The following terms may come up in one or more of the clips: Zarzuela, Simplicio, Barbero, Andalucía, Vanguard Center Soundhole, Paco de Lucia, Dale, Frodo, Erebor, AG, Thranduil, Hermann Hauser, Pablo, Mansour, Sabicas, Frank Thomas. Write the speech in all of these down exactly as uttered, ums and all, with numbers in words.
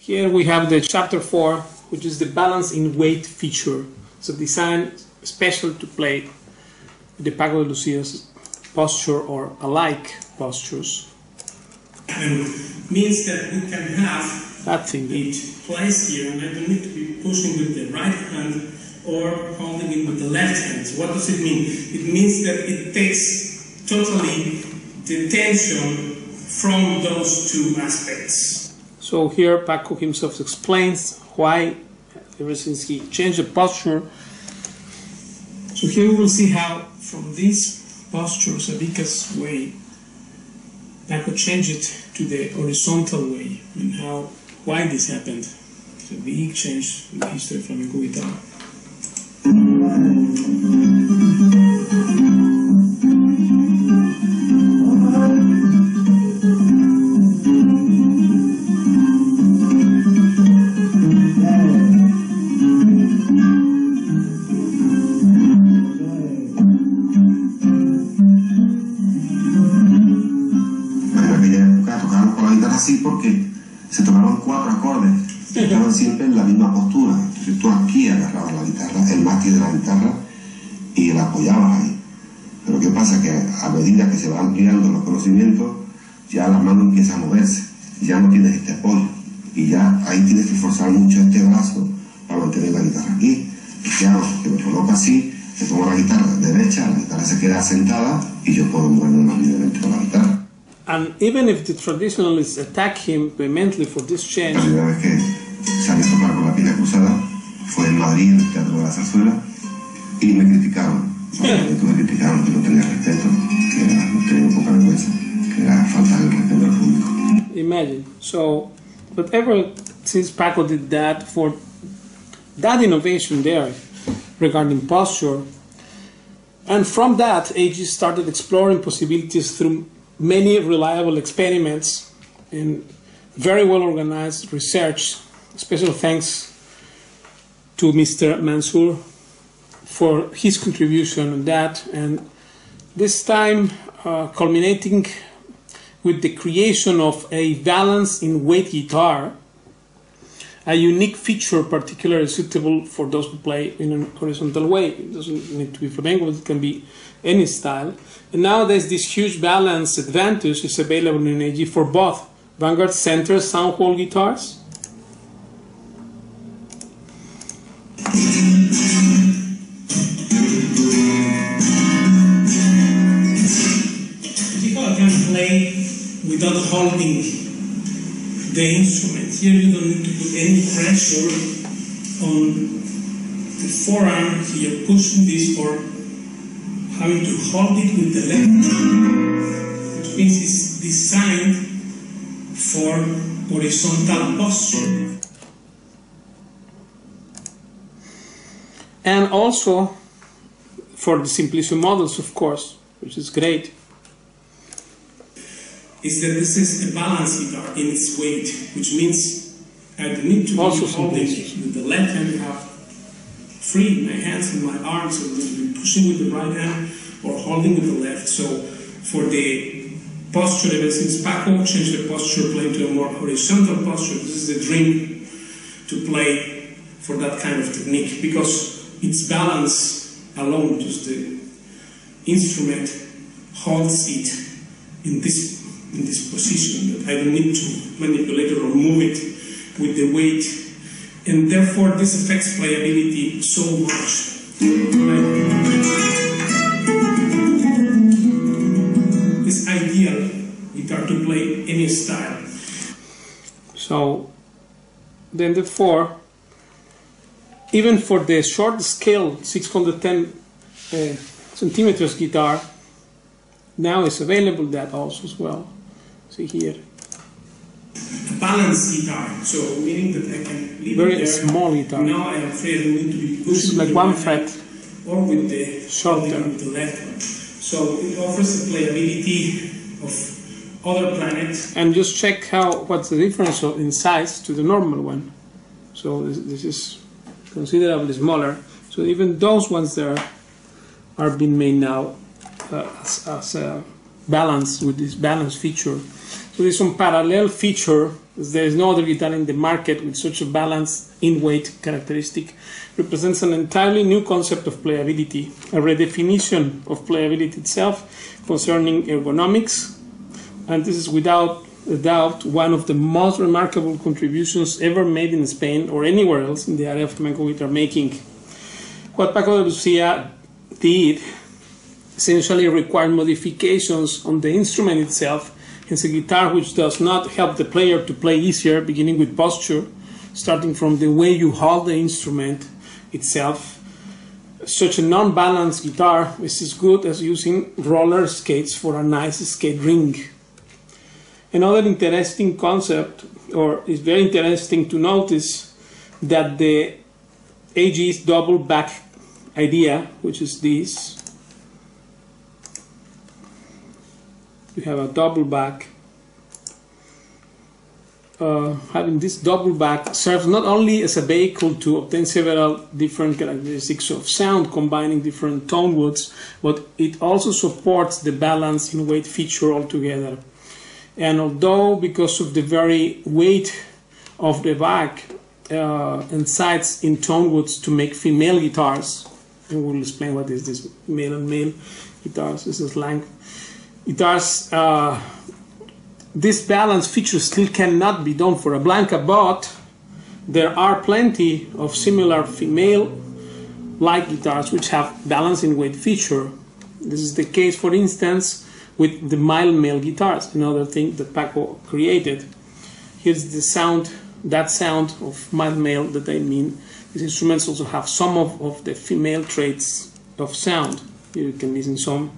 Here we have the chapter four, which is the balance in weight feature. So design special to play the Paco de Lucia's posture or alike postures. It means that we can have that thing it placed here, and I don't need to be pushing with the right hand or holding it with the left hand. What does it mean? It means that it takes totally the tension from those two aspects. So here Paco himself explains why, ever since he changed the posture. So here we will see how from this posture, Sabicas way, Paco changed it to the horizontal way, and how, why this happened. So we changed the history of flamenco guitar. Así porque se tocaron cuatro acordes que estaban siempre en la misma postura. Entonces, tú aquí agarrabas la guitarra, el mástil de la guitarra, y la apoyabas ahí. Pero qué pasa, que a medida que se van ampliando los conocimientos, ya la mano empieza a moverse, ya no tienes este apoyo, y ya ahí tienes que forzar mucho este brazo para mantener la guitarra aquí. Y ya que me coloco así, me pongo la guitarra derecha, la guitarra se queda sentada y yo puedo moverme más libremente con la guitarra. And even if the traditionalists attack him vehemently for this change, la primera vez que salí a tocar con la pierna cruzada fue en Madrid, en el Teatro de la Zarzuela, y me criticaron. Me criticaron que no tenía respeto, que no tenía poca vergüenza, que era falta de respeto al público. Imagine. So, but ever since Paco did that, for that innovation there regarding posture, and from that, A G started exploring possibilities through many reliable experiments and very well organized research. Special thanks to Mister Mansour for his contribution on that, and this time uh, culminating with the creation of a balance in weight guitar, a unique feature particularly suitable for those who play in an horizontal way. It doesn't need to be flamenco, but it can be any style. And nowadays this huge balance advantage is available in A G for both Vanguard Center Soundhole guitars . People can play without holding the instrument. Here you don't need to put any pressure on the forearm, here pushing this or having to hold it with the left hand, which means it's designed for horizontal posture. And also for the Simplicio models, of course, which is great. Is that this is a balance guitar in its weight, which means I don't need to also be holding it with the left hand. You have free my hands and my arms, and I'm pushing with the right hand or holding with the left. So for the posture, ever since Paco changed the posture, playing to a more horizontal posture, this is the dream to play for that kind of technique, because it's balance alone, just the instrument holds it in this in this position, that I don't need to manipulate it or move it with the weight. And therefore, this affects playability so much. Right? It's ideal guitar to play any style. So, then therefore, even for the short scale six hundred ten uh, centimeters guitar, now it's available that also as well. See here. Balance guitar, so meaning that I can leave very it there. Small guitar. Now I am afraid I'm going to be pushing like one fret or with the shoulder with the left one. So it offers the playability of other planets. And just check how what's the difference in size to the normal one. So this, this is considerably smaller. So even those ones there are being made now uh, as, as a balance with this balance feature. There is some parallel feature. There is no other guitar in the market with such a balanced in-weight characteristic. Represents an entirely new concept of playability, a redefinition of playability itself concerning ergonomics, and this is without a doubt one of the most remarkable contributions ever made in Spain or anywhere else in the area of flamenco guitar making. What Paco de Lucia did essentially required modifications on the instrument itself. It's a guitar which does not help the player to play easier, beginning with posture, starting from the way you hold the instrument itself. Such a non-balanced guitar is as good as using roller skates for a nice skate ring. Another interesting concept, or it's very interesting to notice, that the A G's double back idea, which is this. You have a double back. Uh, having this double back serves not only as a vehicle to obtain several different characteristics of sound, combining different tone woods, but it also supports the balance in weight feature altogether. And although, because of the very weight of the back, uh, incites in tone woods to make female guitars, and we'll explain what is this male and male guitars, this is slang. Guitars, uh, this balance feature still cannot be done for a blanca, but there are plenty of similar female-like guitars which have balance in weight feature. This is the case, for instance, with the mild male guitars, another thing that Paco created. Here's the sound, that sound of mild male that I mean. These instruments also have some of, of the female traits of sound. Here you can listen some.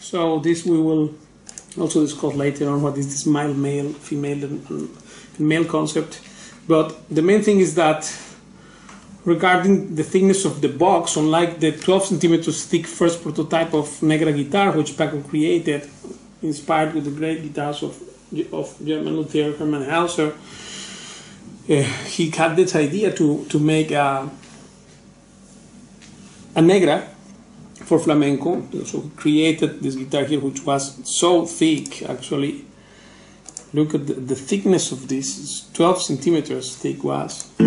So this we will also discuss later on, what is this mild male, female and male concept. But the main thing is that regarding the thickness of the box, unlike the twelve centimeters thick first prototype of Negra guitar, which Paco created, inspired with the great guitars of, of German luthier Hermann Hauser, uh, he had this idea to, to make a, a Negra for flamenco, so he created this guitar here, which was so thick. Actually, look at the, the thickness of this. It's twelve centimeters thick was. So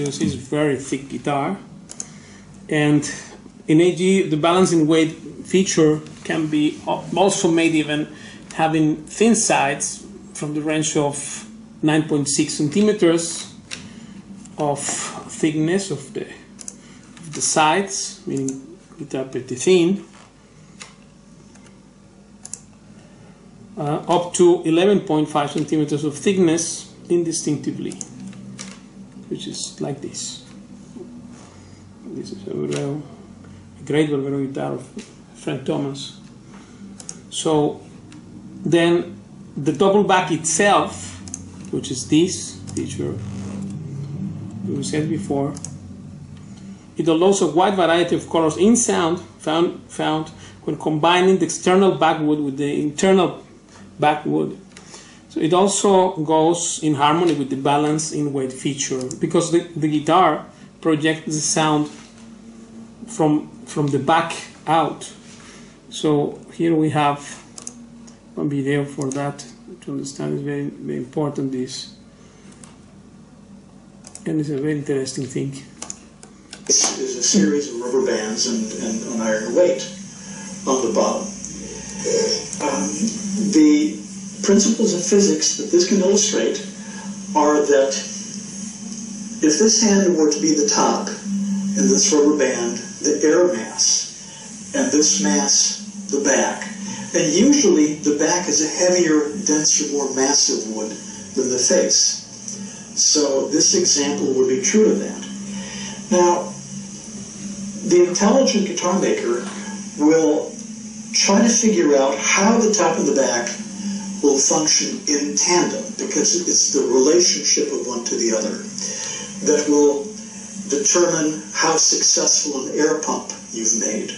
you see, it's a very thick guitar. And in A G, the balance in weight feature can be also made even having thin sides from the range of nine point six centimeters. Of thickness of the, of the sides, meaning guitar pretty thin, uh, up to eleven point five centimeters of thickness indistinctively, which is like this. This is a, Barbero, a great Barbero guitar of Frank Thomas. So then the double back itself, which is this feature, we said before, it allows a wide variety of colors in sound found, found when combining the external backwood with the internal backwood. So it also goes in harmony with the balance in weight feature, because the, the guitar projects the sound from, from the back out. So here we have a video for that, to understand is very, very important this. And it's a very interesting thing. This is a series of rubber bands and, and an iron weight on the bottom. Um, the principles of physics that this can illustrate are that If this hand were to be the top and this rubber band, the air mass, and this mass, the back, and usually the back is a heavier, denser, more massive wood than the face. So this example would be true to that. Now, the intelligent guitar maker will try to figure out how the top and the back will function in tandem, because it's the relationship of one to the other that will determine how successful an air pump you've made.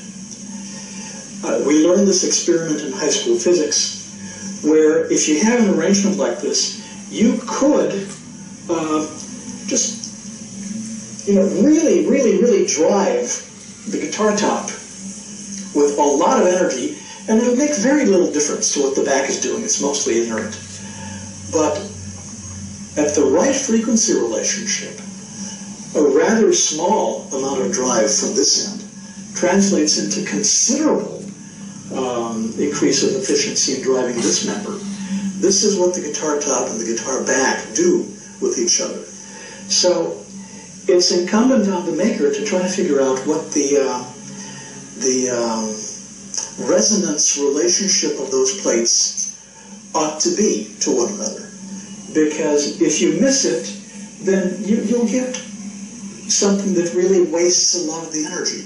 Uh, we learned this experiment in high school physics, where if you have an arrangement like this, you could uh, just, you know, really, really, really drive the guitar top with a lot of energy, and it'll make very little difference to what the back is doing. It's mostly inert. But at the right frequency relationship, a rather small amount of drive from this end translates into considerable um, increase of efficiency in driving this member. This is what the guitar top and the guitar back do with each other. So it's incumbent on the maker to try to figure out what the uh, the um, resonance relationship of those plates ought to be to one another. Because if you miss it, then you, you'll get something that really wastes a lot of the energy.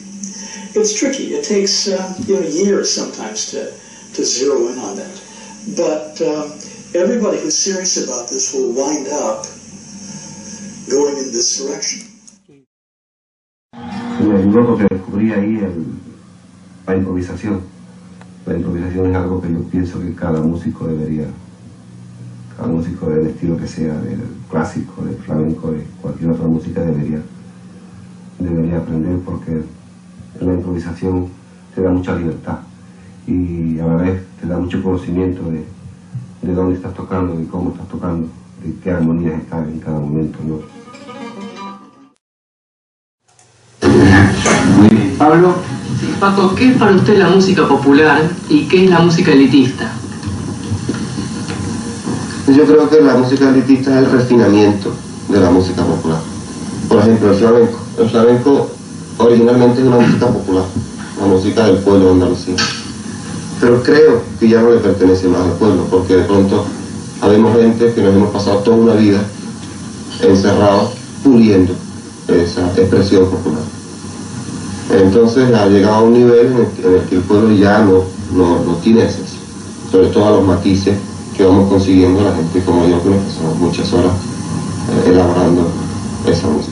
It's tricky. It takes uh, you know, years sometimes to, to zero in on that. But um, everybody who's serious about this will wind up going in this direction. Me ayudó porque descubrí ahí el, la improvisación. La improvisación es algo que yo pienso que cada músico debería, cada músico del estilo que sea, del clásico, del flamenco, de cualquier otra música debería, debería aprender, porque la improvisación te da mucha libertad y a la vez te da mucho conocimiento de, de dónde estás tocando, de cómo estás tocando, de qué armonías están en cada momento, ¿no? Pablo. Sí, Paco, ¿qué es para usted la música popular y qué es la música elitista? Yo creo que la música elitista es el refinamiento de la música popular. Por ejemplo, el flamenco. El flamenco originalmente es una música popular, la música del pueblo de Andalucía. Pero creo que ya no le pertenece más al pueblo, porque de pronto habemos gente que nos hemos pasado toda una vida encerrados puliendo esa expresión popular. Entonces ha llegado a un nivel en el que el pueblo ya no, no, no tiene acceso, sobre todo a los matices que vamos consiguiendo la gente como yo, que pasamos muchas horas elaborando esa música.